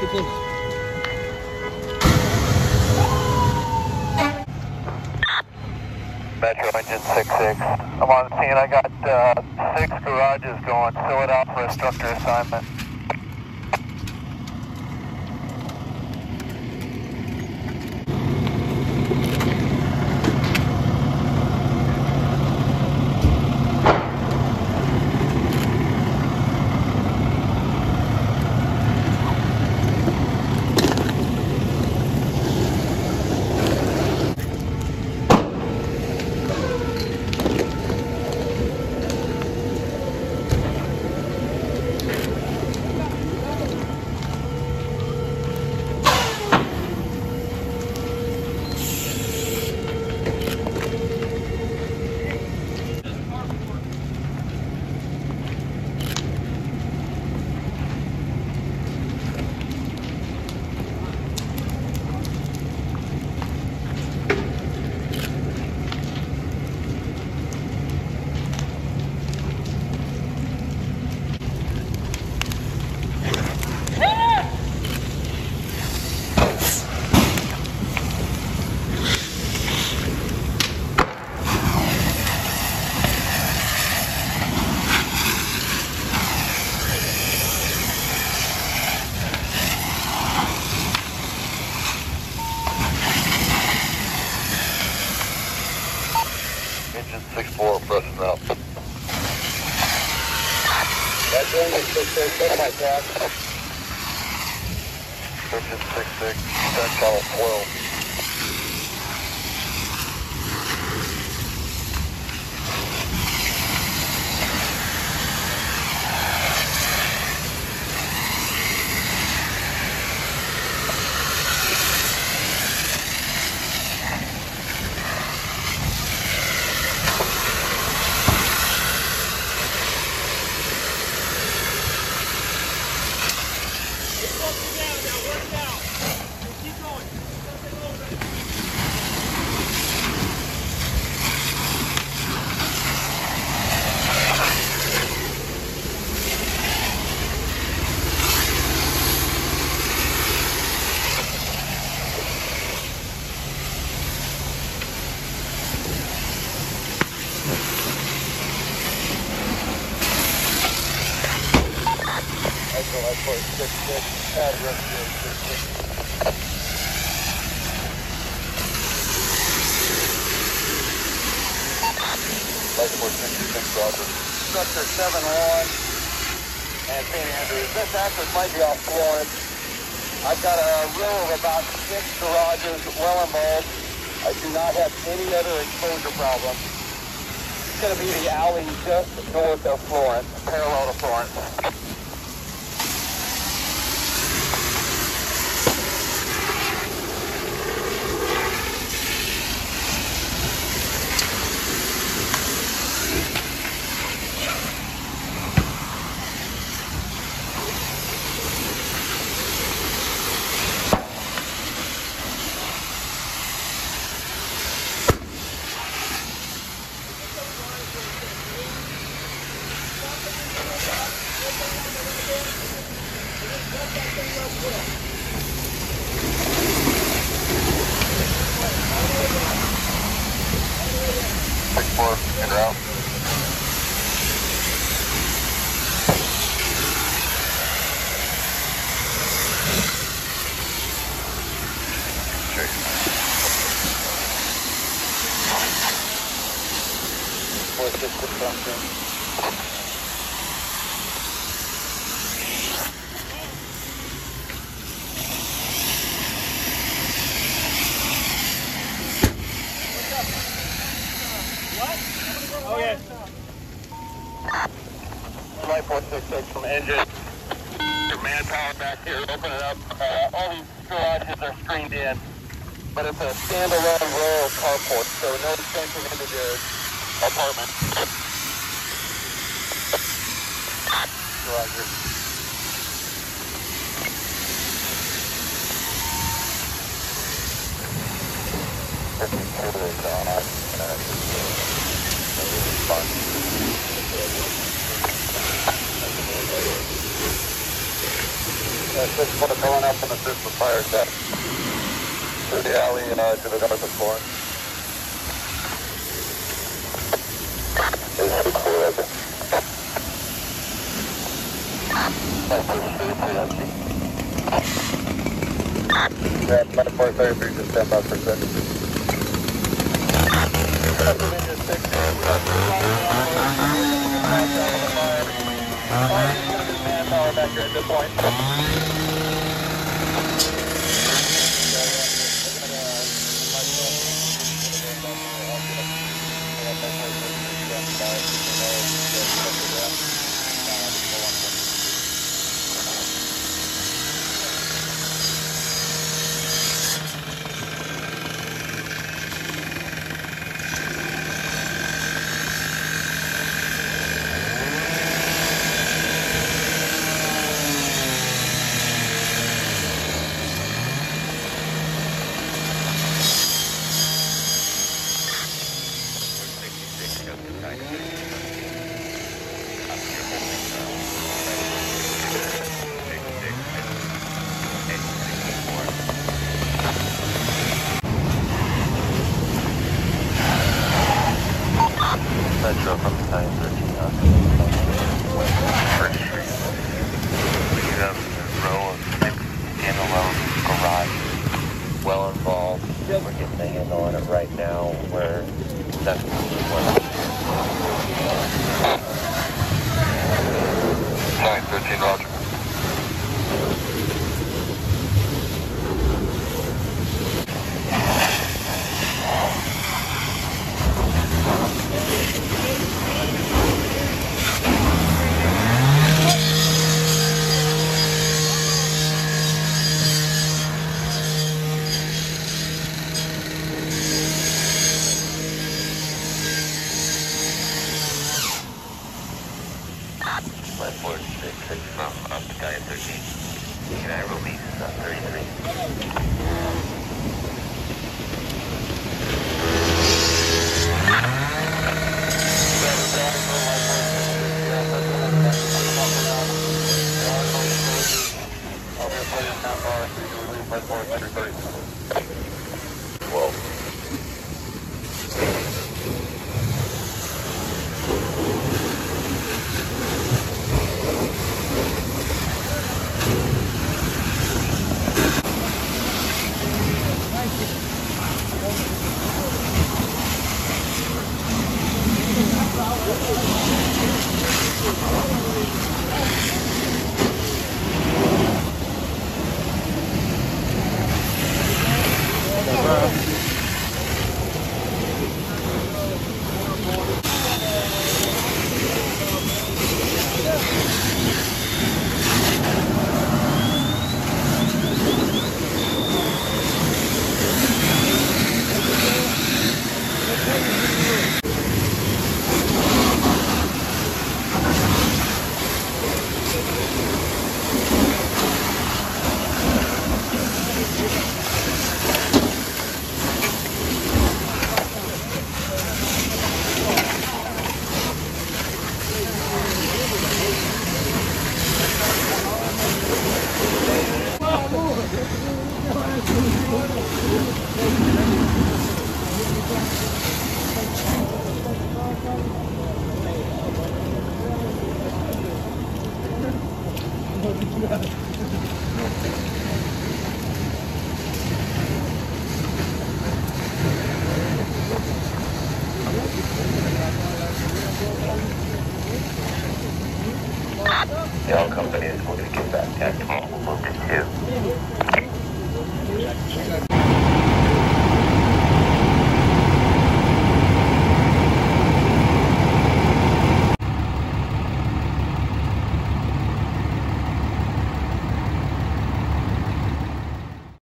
Keep going. Metro Engine 66. I'm on the scene. I got 6 garages going. Fill it out for a structure assignment. Engine 64, pressing up. That's Engine 66, that's my track. Engine 66, that's channel 12. Light Force 66, add rescue 66. Light Force 66, Roger. Structure 7-1, and St. Andrews. This access might be off Florence. I've got a row of about 6 garages well involved. I do not have any other exposure problems. It's going to be the alley just north of Florence, parallel to Florence. Light 466 from engine. Your manpower back here, open it up. All these garages are screened in, but it's a standalone row of carports, so no extension into your apartment. Roger. 6 put a going up and assist with fire attack through the alley and to the north of Florence. Light Force 33, just stand by for a second. Engine 66. Power back here at this point. From Battalion 13 on First Street. We have a row of 6 standalone garages, well involved. We're getting the handle on it right now. We're definitely one. 13, roger. Light Force 33 from Battalion 13. Can I release 33? Light Force 33. Whoa. The whole company is going to get back at 12.